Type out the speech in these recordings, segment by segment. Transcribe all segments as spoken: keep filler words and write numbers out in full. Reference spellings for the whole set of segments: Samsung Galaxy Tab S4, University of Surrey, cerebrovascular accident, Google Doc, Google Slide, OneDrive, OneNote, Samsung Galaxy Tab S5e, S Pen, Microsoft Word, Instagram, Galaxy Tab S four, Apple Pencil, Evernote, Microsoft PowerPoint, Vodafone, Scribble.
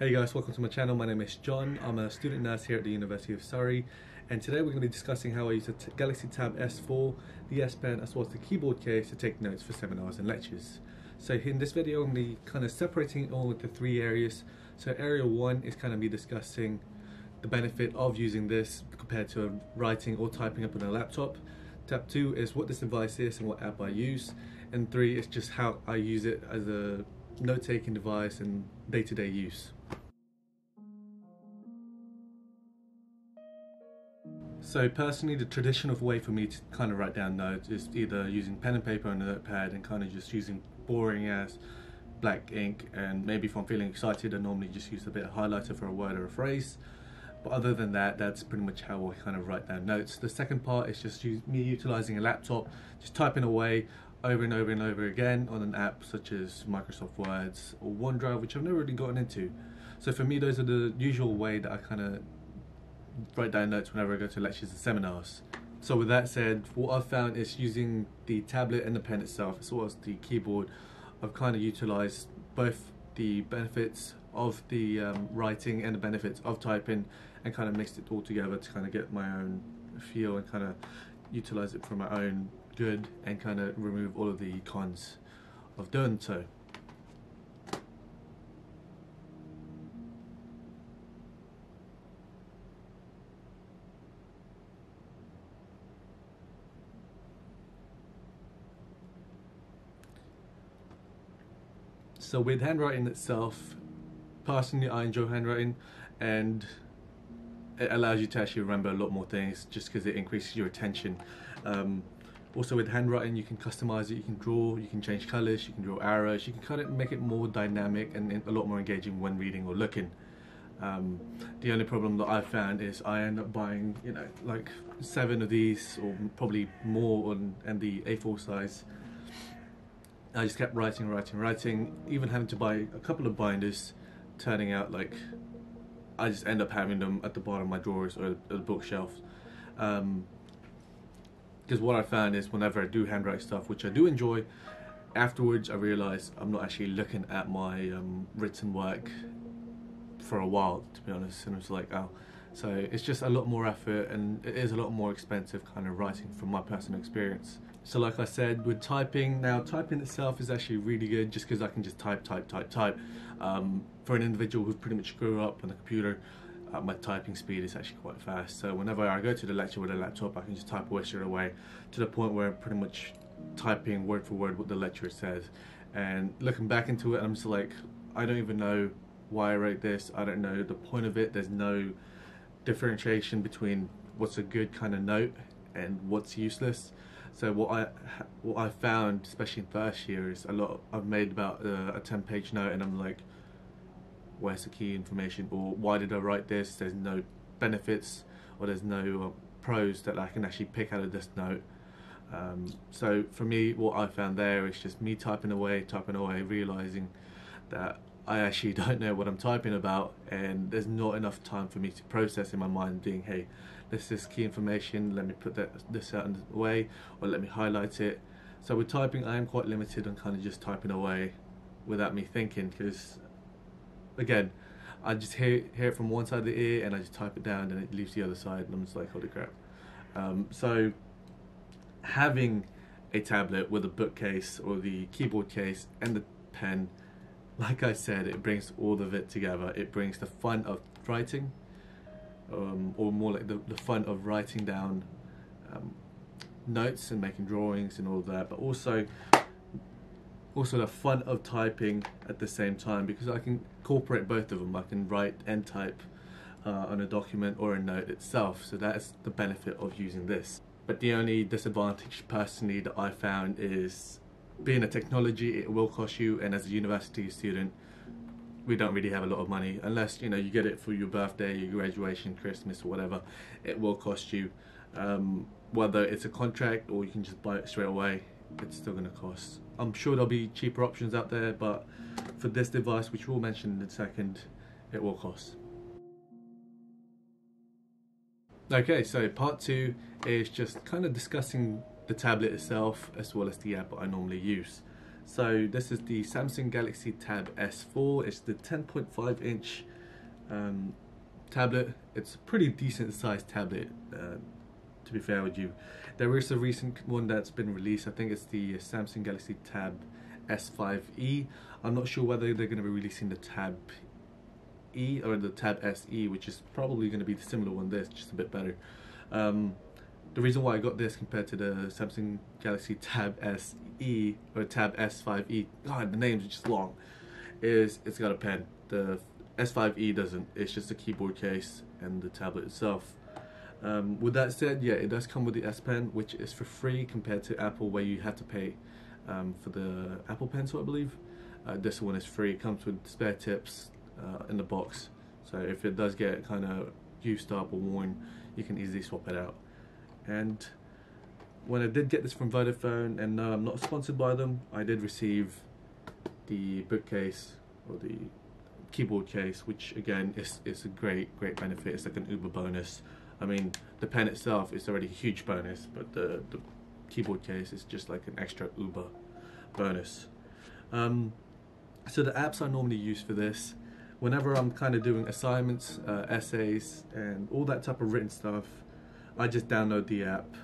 Hey guys, welcome to my channel. My name is John. I'm a student nurse here at the University of Surrey, and today we're going to be discussing how I use the Galaxy Tab S four, the S Pen, as well as the keyboard case to take notes for seminars and lectures. So in this video, I'm going to be kind of separating all into three areas. So area one is kind of me discussing the benefit of using this compared to writing or typing up on a laptop. Tab two is what this device is and what app I use, and three is just how I use it as a note-taking device and day-to-day use. So personally, the traditional way for me to kind of write down notes is either using pen and paper on a notepad and kind of just using boring ass black ink, and maybe if I'm feeling excited I normally just use a bit of highlighter for a word or a phrase. But other than that, that's pretty much how I kind of write down notes. The second part is just use, me utilizing a laptop, just typing away over and over and over again on an app such as Microsoft Word or OneDrive, which I've never really gotten into. So for me, those are the usual way that I kind of write down notes whenever I go to lectures and seminars. So with that said, what I've found is using the tablet and the pen itself, as well as the keyboard, I've kind of utilized both the benefits of the um, writing and the benefits of typing, and kind of mixed it all together to kind of get my own feel and kind of utilize it for my own good and kind of remove all of the cons of doing so. So with handwriting itself, personally I enjoy handwriting, and it allows you to actually remember a lot more things just because it increases your attention. Um, also with handwriting you can customize it, you can draw, you can change colors, you can draw arrows, you can kind of make it more dynamic and a lot more engaging when reading or looking. Um, the only problem that I found is I end up buying, you know, like seven of these or probably more on and the A four size. I just kept writing, writing, writing, even having to buy a couple of binders, turning out like I just end up having them at the bottom of my drawers or the bookshelf. Um, Because what I found is whenever I do handwrite stuff, which I do enjoy, afterwards I realise I'm not actually looking at my um, written work for a while, to be honest, and it's like, oh. So it's just a lot more effort, and it is a lot more expensive kind of writing from my personal experience. So like I said, with typing, now typing itself is actually really good just because I can just type, type, type, type. Um, for an individual who pretty much grew up on the computer, Uh, my typing speed is actually quite fast, so whenever I go to the lecture with a laptop I can just type away straight away, to the point where I'm pretty much typing word for word what the lecturer says. And looking back into it, I'm just like, I don't even know why I wrote this, I don't know the point of it. There's no differentiation between what's a good kind of note and what's useless. So what I what I found, especially in first year, is a lot of, I've made about a, a ten page note and I'm like, where's the key information, or why did I write this? There's no benefits or there's no uh, pros that I can actually pick out of this note. Um, so for me, what I found there is just me typing away, typing away, realizing that I actually don't know what I'm typing about, and there's not enough time for me to process in my mind being, hey, this is key information, let me put that this out in the way, or let me highlight it. So with typing I am quite limited on kind of just typing away without me thinking, because again, I just hear, hear it from one side of the ear and I just type it down and it leaves the other side and I'm just like, holy crap. Um, so having a tablet with a bookcase or the keyboard case and the pen, like I said, it brings all of it together. It brings the fun of writing, um, or more like the, the fun of writing down um, notes and making drawings and all of that, but also also the fun of typing at the same time, because I can incorporate both of them. I can write and type uh, on a document or a note itself, so that is the benefit of using this. But the only disadvantage personally that I found is, being a technology, it will cost you, and as a university student we don't really have a lot of money, unless, you know, you get it for your birthday, your graduation, Christmas or whatever. It will cost you, um, whether it's a contract or you can just buy it straight away, it's still going to cost. I'm sure there'll be cheaper options out there, but for this device, which we'll mention in a second, it will cost. Okay, so part two is just kind of discussing the tablet itself as well as the app I normally use. So this is the Samsung Galaxy Tab S four. It's the ten point five inch um, tablet. It's a pretty decent sized tablet, uh, to be fair with you. There is a recent one that's been released. I think it's the Samsung Galaxy Tab S five e. I'm not sure whether they're going to be releasing the Tab E or the Tab S E, which is probably going to be the similar one. This just a bit better. Um, the reason why I got this compared to the Samsung Galaxy Tab S E or Tab S five e, god, the name's just long, is it's got a pen. The S five e doesn't. It's just a keyboard case and the tablet itself. Um, with that said, yeah, it does come with the S Pen, which is for free compared to Apple, where you have to pay um, for the Apple Pencil, I believe. Uh, this one is free. It comes with spare tips uh, in the box, so if it does get kind of used up or worn, you can easily swap it out. And when I did get this from Vodafone, and no, I'm not sponsored by them, I did receive the bookcase or the keyboard case, which again is, is a great, great benefit. It's like an Uber bonus. I mean, the pen itself is already a huge bonus, but the, the keyboard case is just like an extra Uber bonus. Um, so the apps I normally use for this, whenever I'm kind of doing assignments, uh, essays, and all that type of written stuff, I just download the app.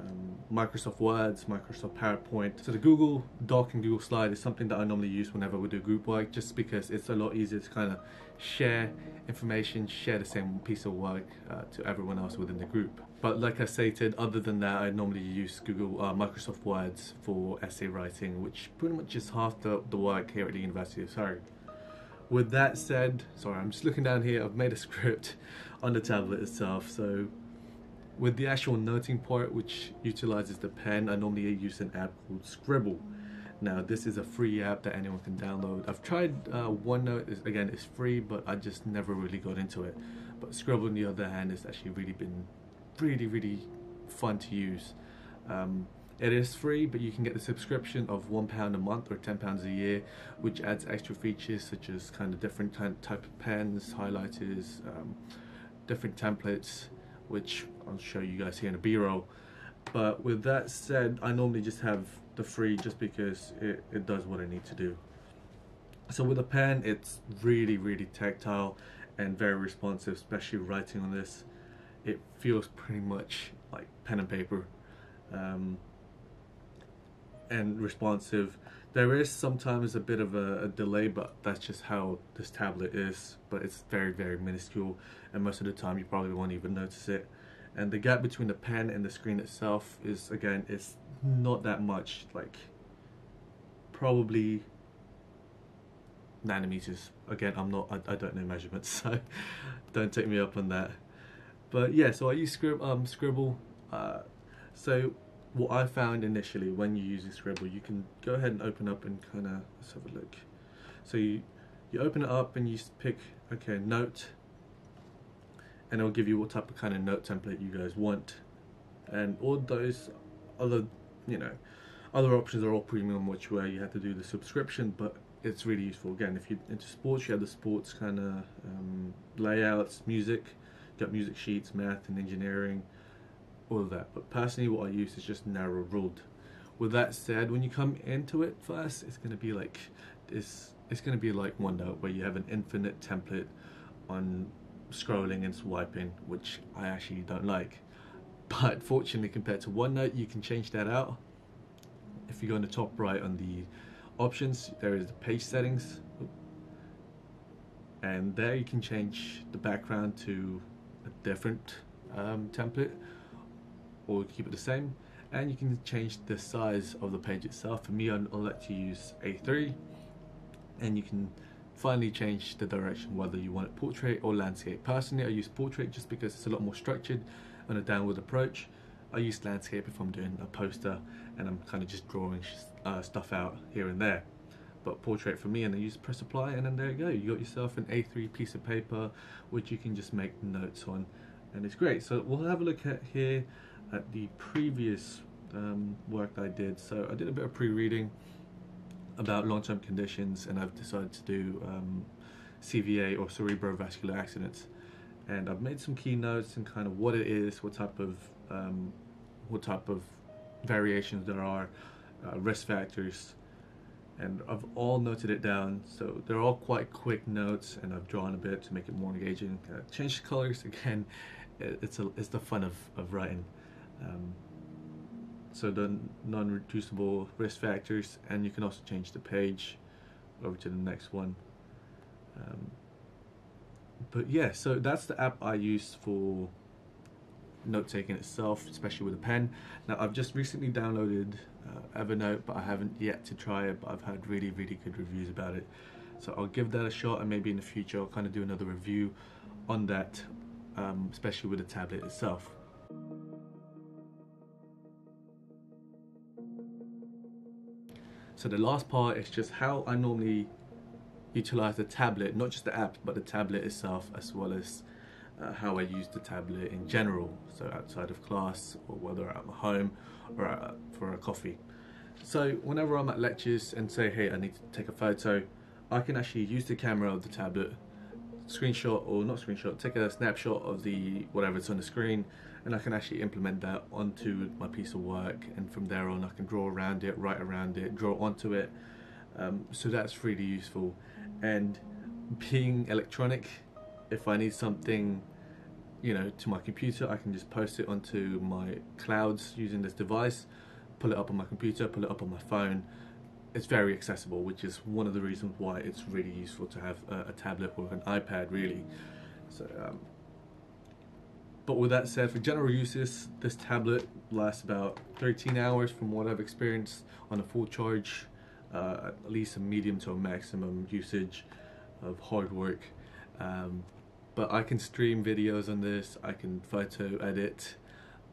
Um, Microsoft Words, Microsoft PowerPoint. So the Google Doc and Google Slide is something that I normally use whenever we do group work, just because it's a lot easier to kind of share information, share the same piece of work uh, to everyone else within the group. But like I stated, other than that, I normally use Google, uh, Microsoft Words for essay writing, which pretty much is half the, the work here at the University of Surrey. With that said, sorry, I'm just looking down here, I've made a script on the tablet itself. So with the actual noting part, which utilizes the pen, I normally use an app called Scribble. Now, this is a free app that anyone can download. I've tried uh, OneNote, again, it's free, but I just never really got into it. But Scribble, on the other hand, has actually really been really, really fun to use. Um, it is free, but you can get the subscription of one pound a month or ten pounds a year, which adds extra features such as kind of different kind of type of pens, highlighters, um, different templates, which I'll show you guys here in a B-roll. But with that said, I normally just have the free just because it, it does what I need to do. So with a pen, it's really, really tactile and very responsive, especially writing on this. It feels pretty much like pen and paper, um, and responsive. There is sometimes a bit of a, a delay, but that's just how this tablet is. But it's very, very minuscule, and most of the time you probably won't even notice it. And the gap between the pen and the screen itself is, again, it's not that much, like probably nanometers. Again, I'm not, I, I don't know measurements, so don't take me up on that. But yeah, so I use Scrib- um, Scribble. Uh, so what I found initially when you use Scribble, you can go ahead and open up and kind of, let's have a look. So you, you open it up and you pick, okay, note, and it'll give you what type of kind of note template you guys want. And all those other, you know, other options are all premium, which where you have to do the subscription, but it's really useful. Again, if you're into sports, you have the sports kind of um, layouts, music, you got music sheets, math and engineering, all of that. But personally, what I use is just narrow ruled. With that said, when you come into it first, it's going to be like this. It's going to be like OneNote, where you have an infinite template on scrolling and swiping, which I actually don't like. But fortunately, compared to OneNote, you can change that out. If you go in the top right on the options, there is the page settings, and there you can change the background to a different um, template, or keep it the same. And you can change the size of the page itself. For me, I'll let you use A three, and you can finally change the direction, whether you want it portrait or landscape. Personally, I use portrait just because it's a lot more structured on a downward approach. I use landscape if I'm doing a poster and I'm kind of just drawing uh, stuff out here and there. But portrait for me, and then you just press apply, and then there you go. You got yourself an A three piece of paper, which you can just make notes on, and it's great. So we'll have a look at here at the previous um, work that I did. So I did a bit of pre-reading about long-term conditions, and I've decided to do um, C V A, or cerebrovascular accidents. And I've made some key notes and kind of what it is, what type of um, what type of variations there are, uh, risk factors, and I've all noted it down, so they're all quite quick notes, and I've drawn a bit to make it more engaging. Uh, change the colors again. It's a, it's the fun of of writing. Um, so the non-reducible risk factors, and you can also change the page over to the next one. Um, but yeah, so that's the app I use for note-taking itself, especially with a pen. Now, I've just recently downloaded uh, Evernote, but I haven't yet to try it, but I've had really really good reviews about it, so I'll give that a shot, and maybe in the future I'll kind of do another review on that, um, especially with the tablet itself. So the last part is just how I normally utilize the tablet, not just the app, but the tablet itself, as well as Uh, how I use the tablet in general, so outside of class, or whether I'm at home or out for a coffee. So whenever I'm at lectures and say, hey, I need to take a photo, I can actually use the camera of the tablet, screenshot or not screenshot, take a snapshot of the whatever's on the screen, and I can actually implement that onto my piece of work, and from there on I can draw around it, write around it, draw onto it. Um, so that's really useful. And being electronic, if I need something, you know, to my computer, I can just post it onto my clouds using this device, pull it up on my computer, pull it up on my phone. It's very accessible, which is one of the reasons why it's really useful to have a, a tablet or an iPad, really. So, um, but with that said, for general uses, this tablet lasts about thirteen hours from what I've experienced on a full charge, uh, at least a medium to a maximum usage of hard work. Um, But I can stream videos on this, I can photo edit,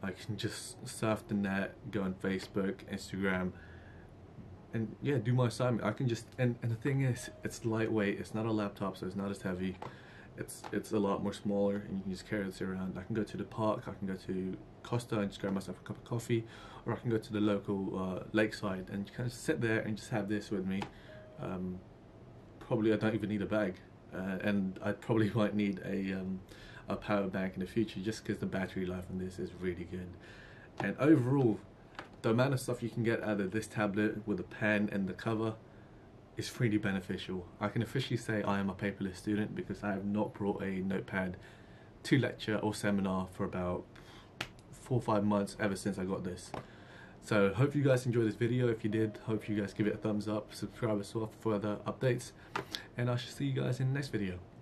I can just surf the net, go on Facebook, Instagram, and yeah, do my assignment. I can just, and, and the thing is, it's lightweight, it's not a laptop, so it's not as heavy, it's it's a lot more smaller, and you can just carry this around. I can go to the park, I can go to Costa and just grab myself a cup of coffee, or I can go to the local uh, lakeside and kind of sit there and just have this with me. Um, probably I don't even need a bag. Uh, and I probably might need a, um, a power bank in the future, just because the battery life on this is really good. And overall, the amount of stuff you can get out of this tablet with a pen and the cover is really beneficial. I can officially say I am a paperless student, because I have not brought a notepad to lecture or seminar for about four or five months ever since I got this. So hope you guys enjoyed this video. If you did, hope you guys give it a thumbs up, subscribe as well for further updates, and I shall see you guys in the next video.